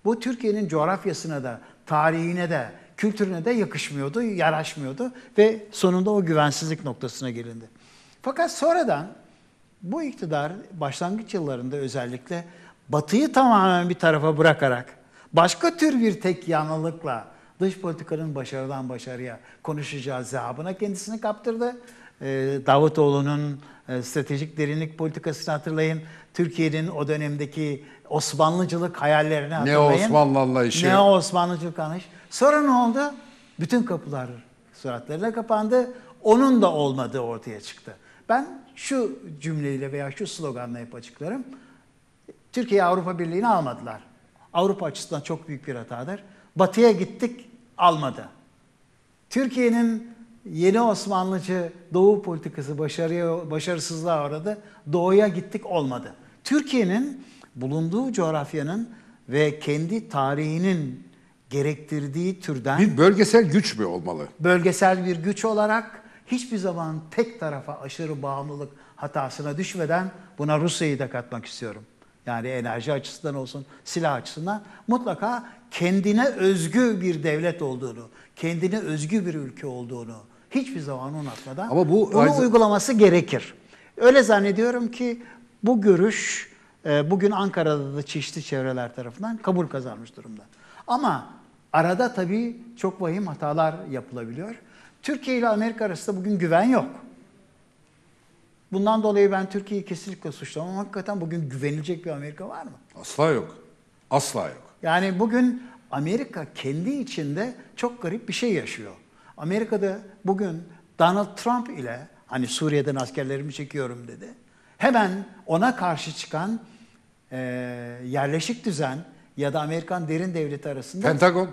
Bu Türkiye'nin coğrafyasına da, tarihine de, kültürüne de yakışmıyordu, yaraşmıyordu ve sonunda o güvensizlik noktasına gelindi. Fakat sonradan bu iktidar başlangıç yıllarında özellikle Batı'yı tamamen bir tarafa bırakarak başka tür bir tek yanlılıkla dış politikanın başarıdan başarıya konuşacağı zahabına kendisini kaptırdı. Davutoğlu'nun stratejik derinlik politikasını hatırlayın. Türkiye'nin o dönemdeki Osmanlıcılık hayallerini hatırlayın. Neo-Osmanlıcılık anlayışı. Sonra ne oldu? Bütün kapılar suratlarına kapandı. Onun da olmadığı ortaya çıktı. Ben şu cümleyle veya şu sloganla hep açıklarım. Türkiye Avrupa Birliği'ni almadılar. Avrupa açısından çok büyük bir hatadır. Batı'ya gittik, almadı. Türkiye'nin yeni Osmanlıcı Doğu politikası başarısızlığa uğradı. Doğu'ya gittik, olmadı. Türkiye'nin bulunduğu coğrafyanın ve kendi tarihinin gerektirdiği türden bir bölgesel güç mü olmalı? Bölgesel bir güç olarak hiçbir zaman tek tarafa aşırı bağımlılık hatasına düşmeden buna Rusya'yı da katmak istiyorum. Yani enerji açısından olsun, silah açısından mutlaka kendine özgü bir devlet olduğunu, kendine özgü bir ülke olduğunu hiçbir zaman unutmadan bunu uygulaması gerekir. Öyle zannediyorum ki bu görüş bugün Ankara'da da çeşitli çevreler tarafından kabul kazanmış durumda. Ama arada tabii çok vahim hatalar yapılabiliyor. Türkiye ile Amerika arasında bugün güven yok. Bundan dolayı ben Türkiye'yi kesinlikle suçlamam. Hakikaten bugün güvenilecek bir Amerika var mı? Asla yok. Asla yok. Yani bugün Amerika kendi içinde çok garip bir şey yaşıyor. Amerika'da bugün Donald Trump ile hani Suriye'den askerlerimi çekiyorum dedi. Hemen ona karşı çıkan yerleşik düzen ya da Amerikan derin devleti arasında Pentagon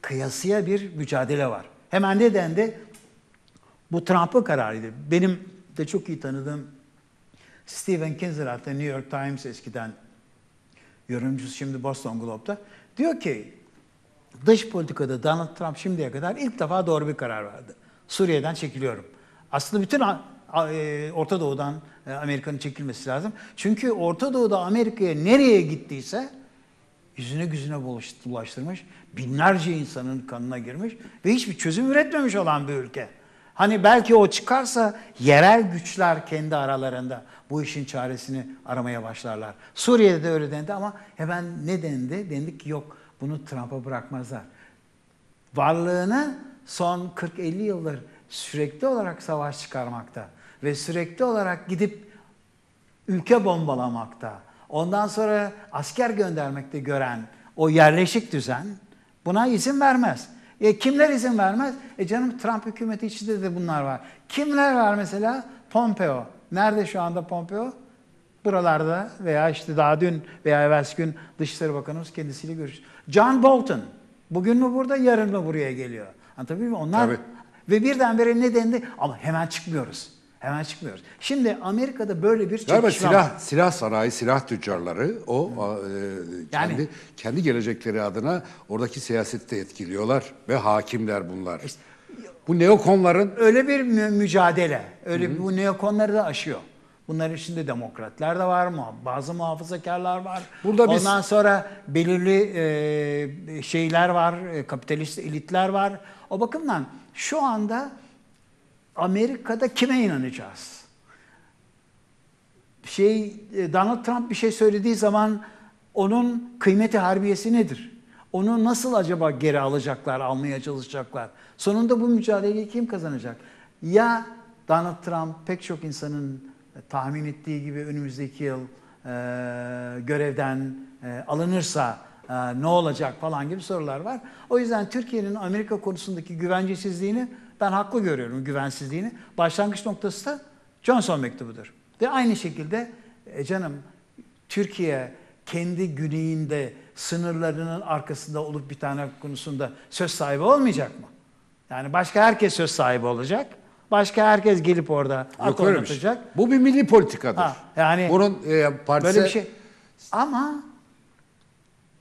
kıyasıya bir mücadele var. Hemen ne dendi? Bu Trump'ın kararıydı. Benim de çok iyi tanıdığım Stephen Kinzer, hatta New York Times eskiden yorumcusu, şimdi Boston Globe'da, diyor ki dış politikada Donald Trump şimdiye kadar ilk defa doğru bir karar verdi. Suriye'den çekiliyorum. Aslında bütün Orta Doğu'dan Amerika'nın çekilmesi lazım. Çünkü Orta Doğu'da Amerika'ya nereye gittiyse yüzüne güzüne bulaştırmış, binlerce insanın kanına girmiş ve hiçbir çözüm üretmemiş olan bir ülke. Hani belki o çıkarsa yerel güçler kendi aralarında bu işin çaresini aramaya başlarlar. Suriye'de de öyle dendi ama hemen ne dendi? Dendi ki yok, bunu Trump'a bırakmazlar. Varlığını son 40-50 yıldır sürekli olarak savaş çıkarmakta ve sürekli olarak gidip ülke bombalamakta, ondan sonra asker göndermekte gören o yerleşik düzen buna izin vermez. Kimler izin vermez? Canım Trump hükümeti içinde de bunlar var. Kimler var mesela? Pompeo. Nerede şu anda Pompeo? Buralarda veya işte daha dün veya evvelsi gün Dışişleri Bakanımız kendisiyle görüştü. John Bolton. Bugün mü burada, yarın mı buraya geliyor? Anlatabiliyor muyum? Onlar tabii. Ve birdenbire ne dendi? Ama hemen çıkmıyoruz. Hemen çıkmıyoruz. Şimdi Amerika'da böyle bir çekişme var. Silah sanayi, silah tüccarları kendi gelecekleri adına oradaki siyasette etkiliyorlar ve hakimler bunlar. İşte, bu neokonların öyle bir mücadele, bu neokonları da aşıyor. Bunların içinde demokratlar da var, bazı muhafazakarlar var. Ondan sonra belirli şeyler var, kapitalist elitler var. O bakımdan şu anda Amerika'da kime inanacağız? Donald Trump bir şey söylediği zaman onun kıymeti harbiyesi nedir? Onu nasıl acaba geri alacaklar, almaya çalışacaklar? Sonunda bu mücadeleyi kim kazanacak? Ya Donald Trump pek çok insanın tahmin ettiği gibi önümüzdeki yıl görevden alınırsa ne olacak falan gibi sorular var. O yüzden Türkiye'nin Amerika konusundaki güvencesizliğini ben haklı görüyorum, güvensizliğini. Başlangıç noktası da Johnson Mektubu'dur. Ve aynı şekilde Türkiye kendi güneyinde sınırlarının arkasında olup bir tane konusunda söz sahibi olmayacak mı? Yani başka herkes söz sahibi olacak. Başka herkes gelip orada atacak. Bu bir milli politikadır. Bunun parti böyle bir şey. Ama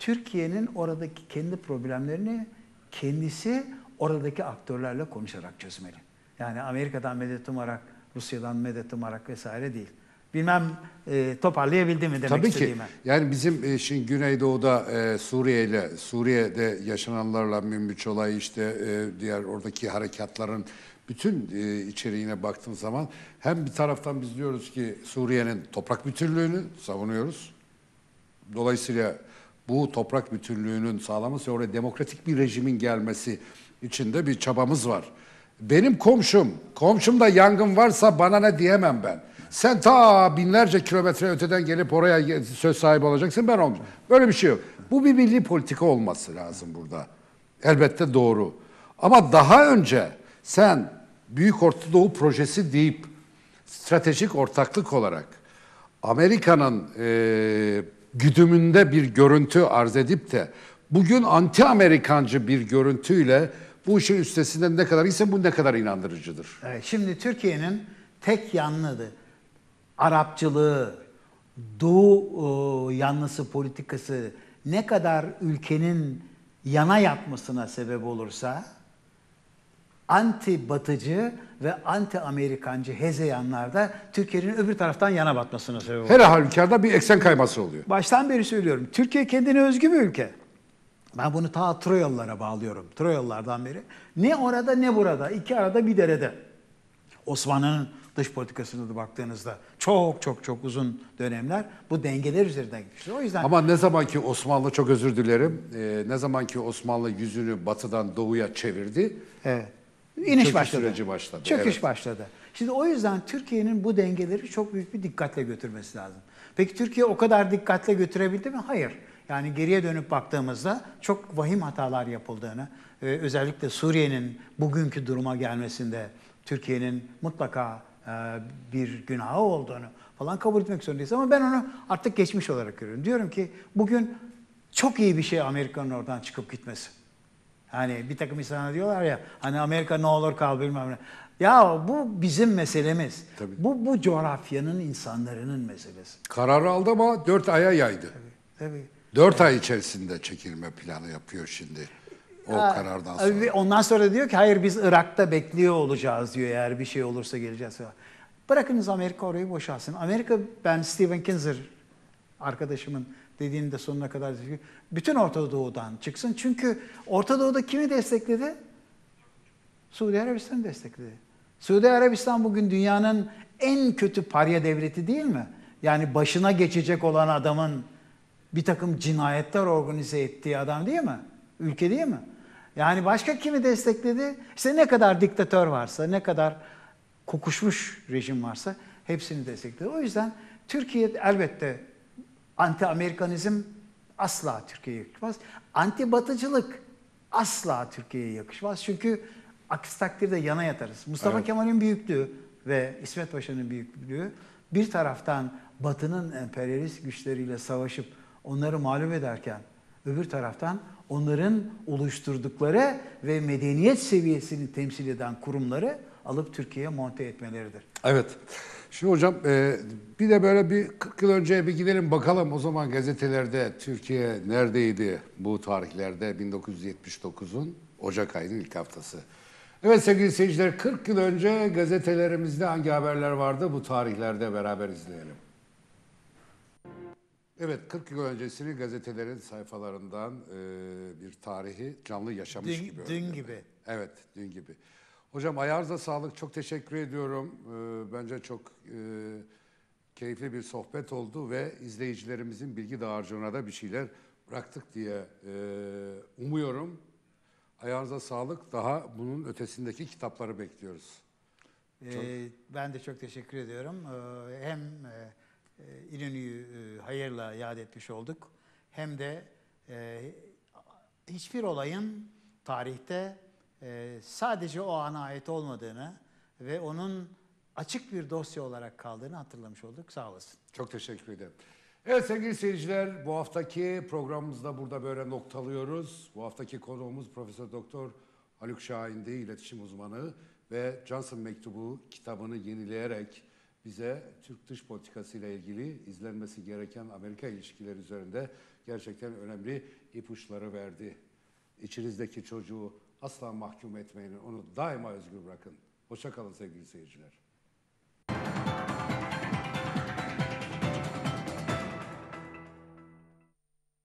Türkiye'nin oradaki kendi problemlerini kendisi oradaki aktörlerle konuşarak çözmeli. Yani Amerika'dan medet umarak, Rusya'dan medet umarak vesaire değil. Bilmem toparlayabildim mi demek istediğimi. Tabii ki. Yani bizim şimdi Güneydoğu'da Suriye'de yaşananlarla münbiç olay, işte diğer oradaki harekatların bütün içeriğine baktığım zaman hem bir taraftan biz diyoruz ki Suriye'nin toprak bütünlüğünü savunuyoruz. Dolayısıyla bu toprak bütünlüğünün sağlaması, oraya demokratik bir rejimin gelmesi için de bir çabamız var. Benim komşumda yangın varsa bana ne diyemem ben. Sen ta binlerce kilometre öteden gelip oraya söz sahibi olacaksın, ben olmayacağım. Böyle bir şey yok. Bu bir milli politika olması lazım burada. Elbette doğru. Ama daha önce sen Büyük Orta Doğu Projesi deyip stratejik ortaklık olarak Amerika'nın güdümünde bir görüntü arz edip de bugün anti-Amerikancı bir görüntüyle bu işin üstesinden ne kadar ise bu ne kadar inandırıcıdır. Evet, şimdi Türkiye'nin tek yanlıdı Arapçılığı, Doğu yanlısı politikası ne kadar ülkenin yana yatmasına sebep olursa, anti-batıcı ve anti-Amerikancı hezeyanlar da Türkiye'nin öbür taraftan yana batmasına sebep oluyor. Her halükarda bir eksen kayması oluyor. Baştan beri söylüyorum, Türkiye kendine özgü bir ülke. Ben bunu ta Troyalılara bağlıyorum, Troyalılardan beri. Ne orada ne burada, iki arada bir derede. Osmanlı'nın dış politikasına da baktığınızda çok uzun dönemler bu dengeler üzerinden gitmiştir. O yüzden. Ama ne zaman ki Osmanlı, çok özür dilerim, ne zaman ki Osmanlı yüzünü batıdan doğuya çevirdi, evet, İniş başladı. Çöküş, evet, başladı. Şimdi o yüzden Türkiye'nin bu dengeleri çok büyük bir dikkatle götürmesi lazım. Peki Türkiye o kadar dikkatle götürebildi mi? Hayır. Yani geriye dönüp baktığımızda çok vahim hatalar yapıldığını, özellikle Suriye'nin bugünkü duruma gelmesinde Türkiye'nin mutlaka bir günahı olduğunu falan kabul etmek zorundayız. Ama ben onu artık geçmiş olarak görüyorum. Diyorum ki bugün çok iyi bir şey Amerika'nın oradan çıkıp gitmesi. Hani bir takım insanlar diyorlar ya, hani Amerika ne olur kal bilmem ne. Ya bu bizim meselemiz. Tabii. Bu coğrafyanın, insanların meselesi. Kararı aldı ama 4 aya yaydı. Tabii. 4 ay içerisinde çekilme planı yapıyor şimdi. Karardan sonra. Ondan sonra diyor ki hayır biz Irak'ta bekliyor olacağız diyor, eğer bir şey olursa geleceğiz. Bırakınız Amerika orayı boşalsın. Amerika, ben Stephen Kinzer arkadaşımın dediğini de sonuna kadar, bütün Orta Doğu'dan çıksın. Çünkü Orta Doğu'da kimi destekledi? Suudi Arabistan destekledi. Suudi Arabistan bugün dünyanın en kötü parya devleti değil mi? Yani başına geçecek olan adamın bir takım cinayetler organize ettiği adam değil mi? Ülke değil mi? Yani başka kimi destekledi? İşte ne kadar diktatör varsa, ne kadar kokuşmuş rejim varsa hepsini destekledi. O yüzden Türkiye elbette anti-Amerikanizm asla Türkiye'ye yakışmaz. Anti-batıcılık asla Türkiye'ye yakışmaz. Çünkü aksi takdirde yana yatarız. Mustafa, evet, Kemal'in büyüklüğü ve İsmet Paşa'nın büyüklüğü bir taraftan Batı'nın emperyalist güçleriyle savaşıp onları mağlup ederken öbür taraftan onların oluşturdukları ve medeniyet seviyesini temsil eden kurumları alıp Türkiye'ye monte etmeleridir. Evet. Şimdi hocam bir de böyle bir 40 yıl önceye bir gidelim bakalım. O zaman gazetelerde Türkiye neredeydi bu tarihlerde? 1979'un Ocak ayının ilk haftası. Evet sevgili seyirciler, 40 yıl önce gazetelerimizde hangi haberler vardı bu tarihlerde, beraber izleyelim. Evet, 40 yıl öncesini gazetelerin sayfalarından bir tarihi canlı yaşamış gibi. Dün gibi. Evet, dün gibi. Hocam ayağınıza sağlık, çok teşekkür ediyorum. Bence çok keyifli bir sohbet oldu ve izleyicilerimizin bilgi dağarcığına da bir şeyler bıraktık diye umuyorum. Ayağınıza sağlık, daha bunun ötesindeki kitapları bekliyoruz. Ben de çok teşekkür ediyorum. Hem İnönü'yü hayırla yad etmiş olduk. Hem de hiçbir olayın tarihte sadece o ana ait olmadığını ve onun açık bir dosya olarak kaldığını hatırlamış olduk. Sağ olasın. Çok teşekkür ederim. Evet sevgili seyirciler, bu haftaki programımızda burada böyle noktalıyoruz. Bu haftaki konuğumuz Profesör Doktor Haluk Şahin'di, iletişim uzmanı ve Johnson Mektubu kitabını yenileyerek bize Türk dış politikası ile ilgili izlenmesi gereken Amerika ilişkileri üzerinde gerçekten önemli ipuçları verdi. İçinizdeki çocuğu asla mahkum etmeyin, onu daima özgür bırakın. Hoşça kalın sevgili seyirciler.